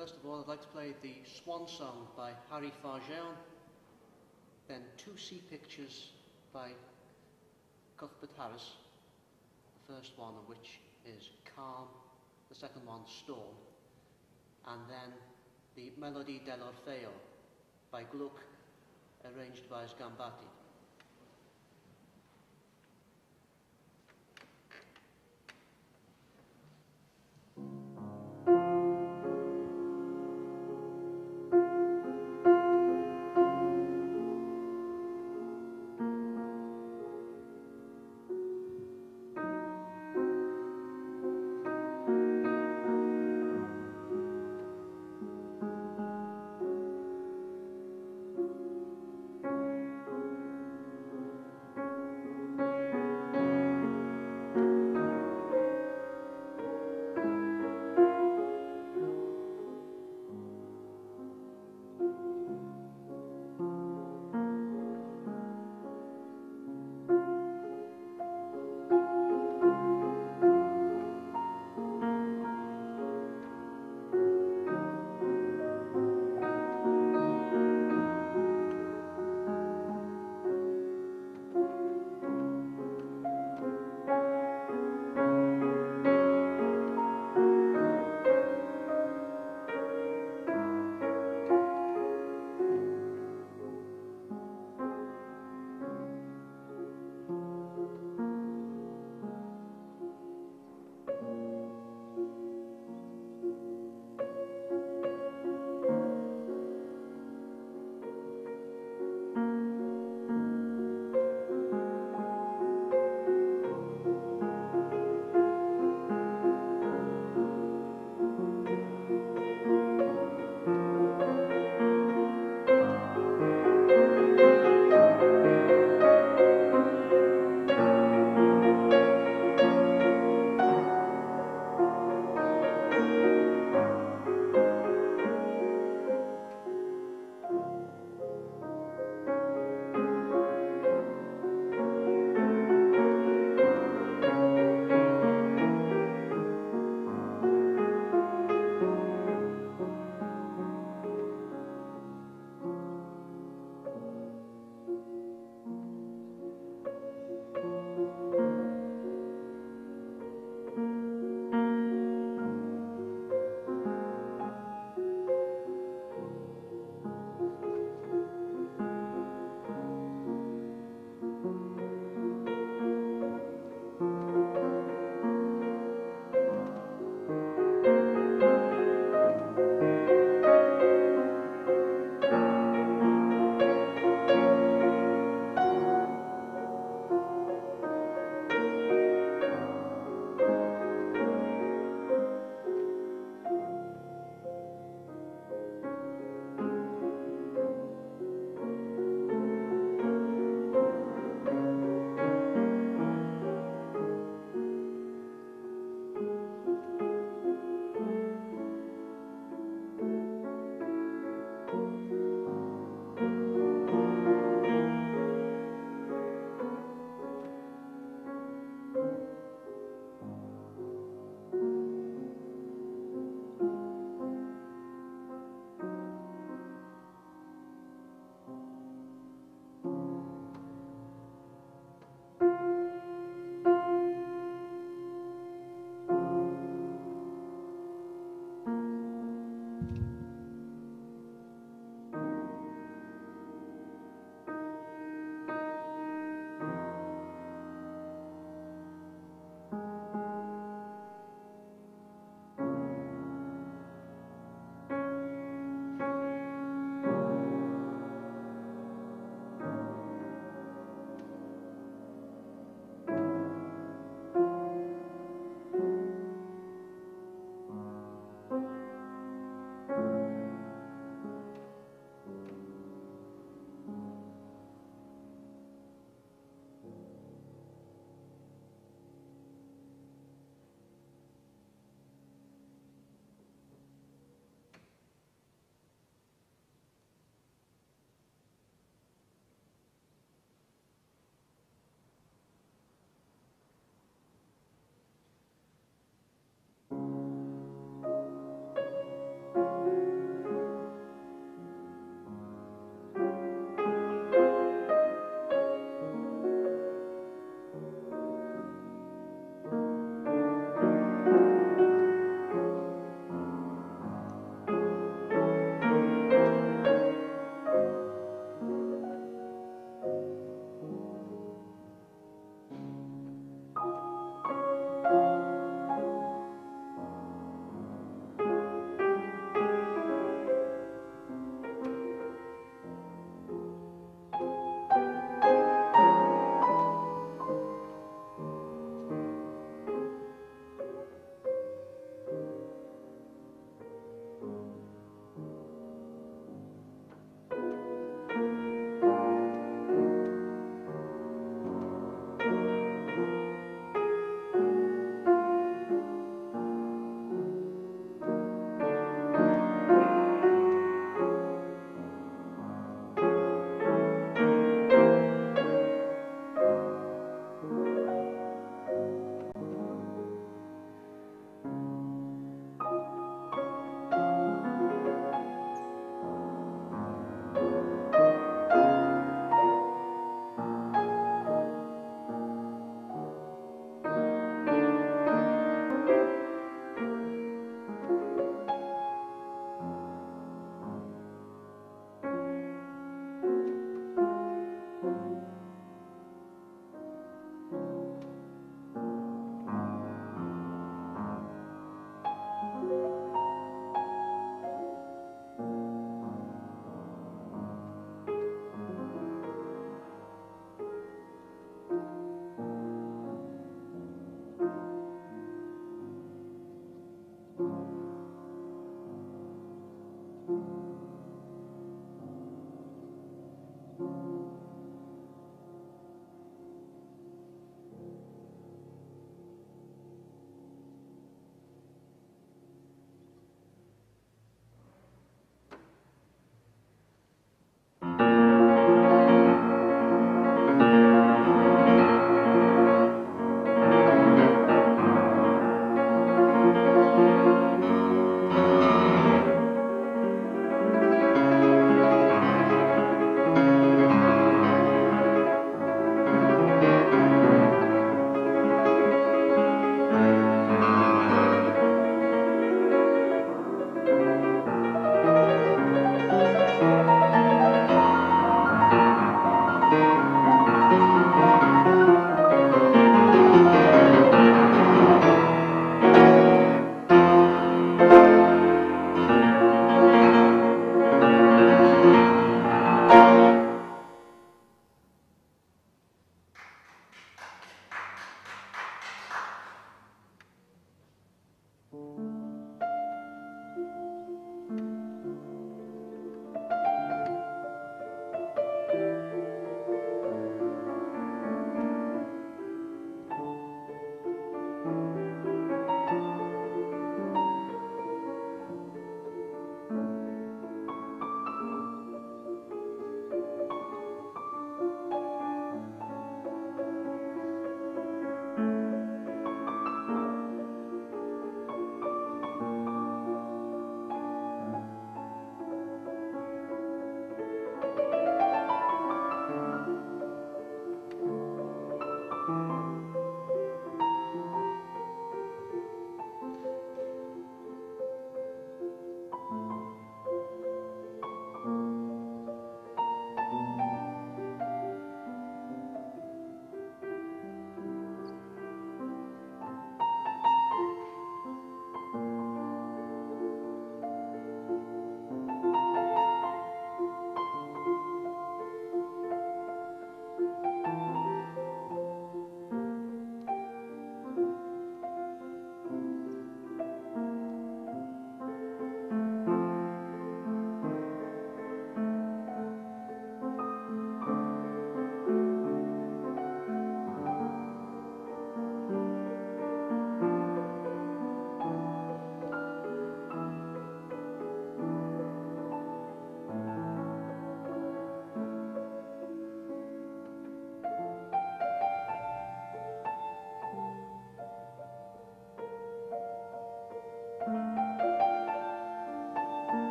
First of all, I'd like to play the Swan Song by Harry Farjeon, then Two Sea Pictures by Cuthbert Harris, the first one of which is Calm, the second one Storm, and then the Melodie dell'Orfeo by Gluck, arranged by Sgambati.